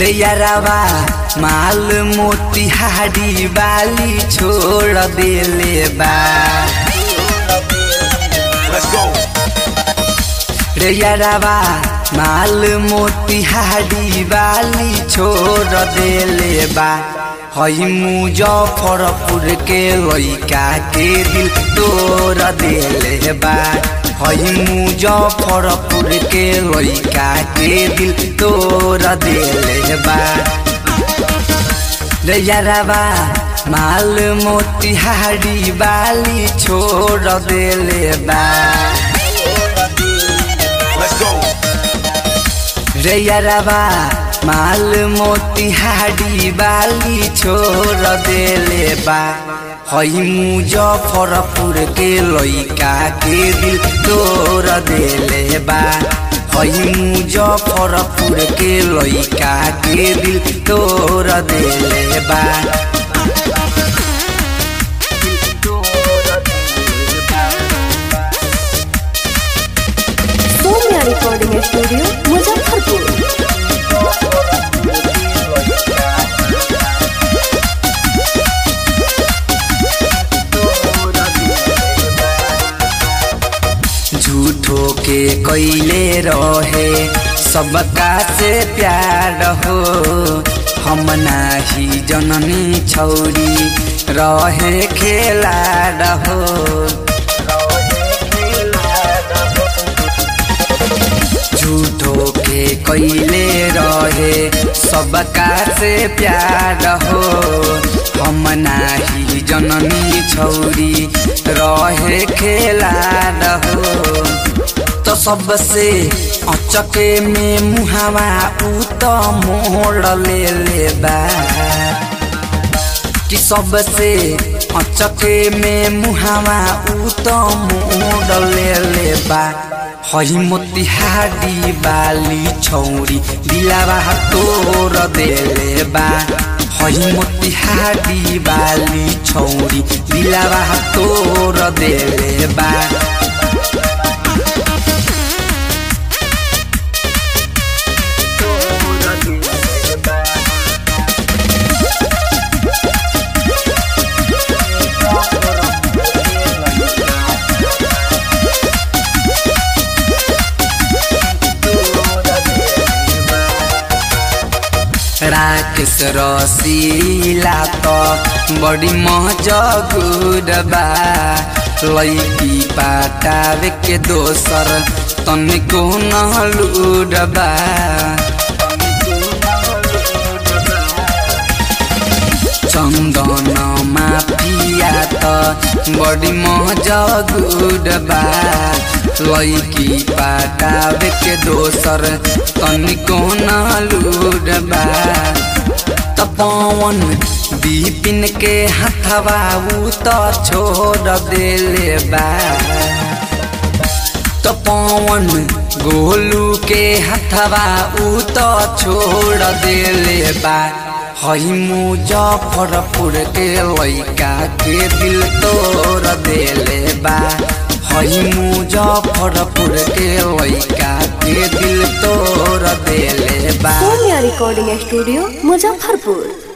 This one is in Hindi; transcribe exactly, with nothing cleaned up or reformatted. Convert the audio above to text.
रे यारवा माल मोतिहारी वाली छोड़ देले बा। रे यारवा माल मोतिहारी वाली छोड़ देले बा। हई मुजफ्फरपुर के लइका के दिल तोड़ देले बा। हई मुजफ्फरपुर के लइका के दिल तोड़ देले बा। रे यारवा माल मोतिहारी वाली छोड़ देले बा। रे यारवा माल मोतिहारी वाली छोड़ देले बा। हई मुजफ्फरपुर के लइका के दिल तोड़ देले बा। हई मुजफ्फरपुर के लइका के दिल तोड़ देले बा। Purnia recording studio Muzaffarpur. झूठों के कैले रहे सबका से प्यार हो। हम नाही जननी छौरी रहे खेला रहो। झूठों के कैले रहे सबका से प्यार हो। हम नाही जननी छौरी रहे खेला रहो। तो सबसे अचके में मुहावा उत मोड़ लेले बा। कि सबसे अचके में मुहावा उत मोड़ लेले बा। हई मोतिहारी वाली छौरी दिलावा तोड़ देले बा। हई मोतिहारी वाली छौरी दिलावा तोड़ देले बा। राकेश रसीला तो बड़ी महजगुरबा। लईकी पटावे के दोसर तनिको न लूडबा। चंदन माफिया तो बड़ी महजगुरबा। लईकी पटावे के दोसर तनिको न लूडबा। पवन दीपिन के हथवा उ तो छोड़ देले बा। तो पवन गोलू के हथवा उ तो छोड़ देले बा। हई मुजफ्फरपुर के लइका के दिल तोड़ देले बा। हई मुजफ्फरपुर के लइका के दिल तोड़ देले बा। Purnia recording studio Muzaffarpur.